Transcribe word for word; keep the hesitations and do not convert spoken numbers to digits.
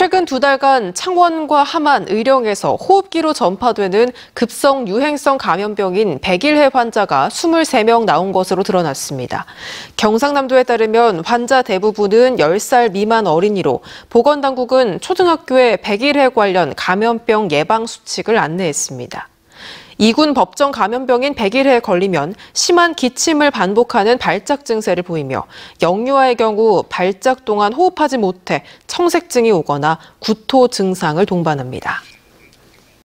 최근 두 달간 창원과 함안, 의령에서 호흡기로 전파되는 급성 유행성 감염병인 백일해 환자가 이십삼 명 나온 것으로 드러났습니다. 경상남도에 따르면 환자 대부분은 열 살 미만 어린이로 보건당국은 초등학교에 백일해 관련 감염병 예방 수칙을 안내했습니다. 이군 법정 감염병인 백일해에 걸리면 심한 기침을 반복하는 발작 증세를 보이며 영유아의 경우 발작 동안 호흡하지 못해 청색증이 오거나 구토 증상을 동반합니다.